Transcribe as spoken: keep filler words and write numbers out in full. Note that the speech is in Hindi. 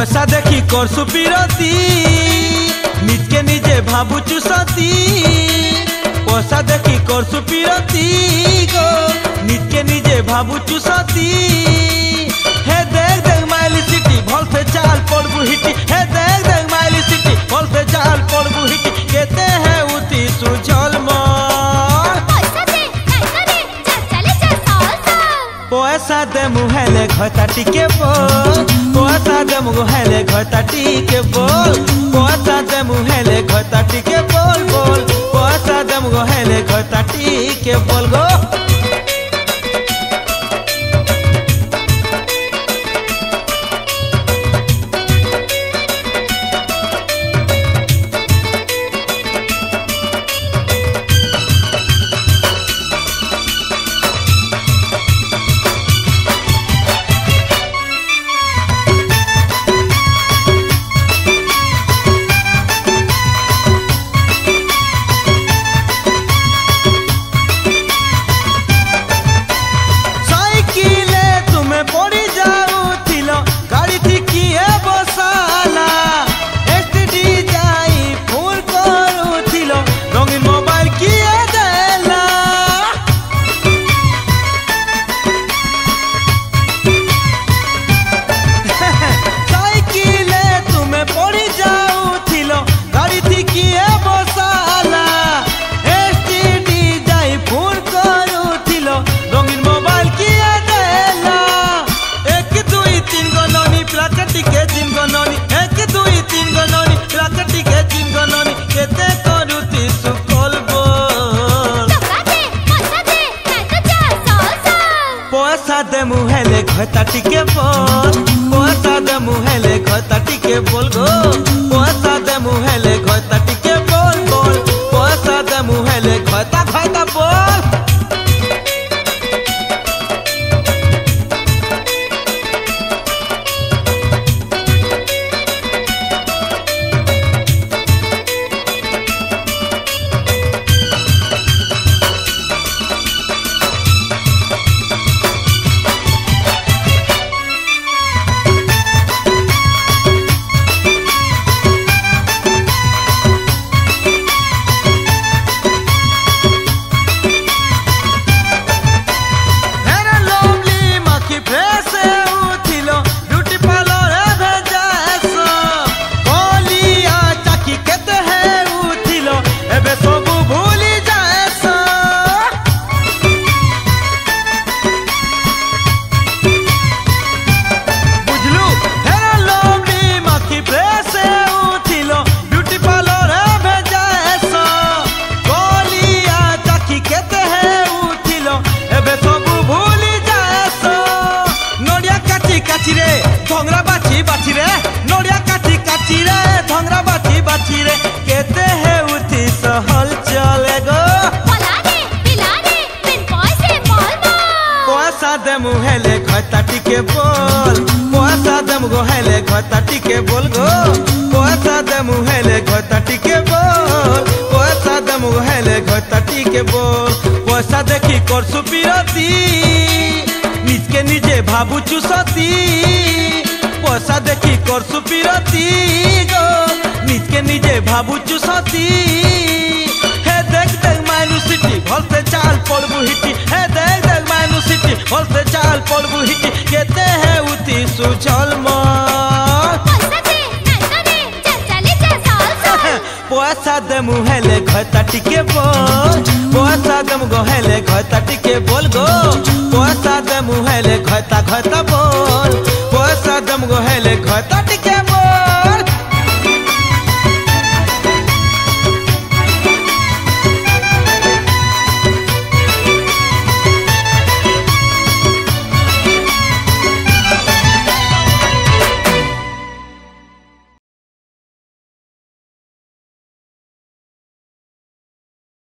पैसा देखी करसु बिरती निजे निजे भावुचु सती पैसा देखी करसु बिरती गो निजे निजे भावुचु सती हे देख देख माइली सिटी भलसे चाल पड़बू हिटी हे देख देख माइली सिटी भलसे चाल पड़बू हिटी केते है उती सुझल म पैसा दे पैसा दे चल चले चल साल साल पैसा दे मुहेले घटा टिके पो पैसा दे मुहेले घटा टिके बोल पैसा दे मुहेले घटा टिके बोल बोल पैसा दे मुहेले घटा टिके बोल गो मुहेले घटा टिके बोल पैसा दे मुहेले घटा टिके बोल गो पैसा दे मुहेले घटा टिके बोल बोल पैसा दे मुहेले घटा घटा बोल धंगरा बाची बाची रे नोड़िया काटी काटी रे धंगरा बाची बाची रे केते है उठी सहल चले गो पला दे पिला दे बिन पैसे बोल बोल पैसा दे मुहेले घटा टिके बोल पैसा दे मुहेले घटा टिके बोल गो पैसा दे मुहेले घटा टिके बोल पैसा दे मुहेले घटा टिके बोल पैसा देखी करसु बिरती निजे निजे भावुचु सती पैसा देखी करसु बिरती गो निजे निजे भावुचु सती हे देख देख माइलू सिटी भलसे चाल पड़बू हिटी हे देख देख माइलू सिटी भलसे चाल पड़बू हिटी केते है उती सुझल म पैसा दे मुहेले घटा टिके बोल गोहता गम गोहले गोहता टिके बोल गो गोहता दे मुहले गोहता गोहता।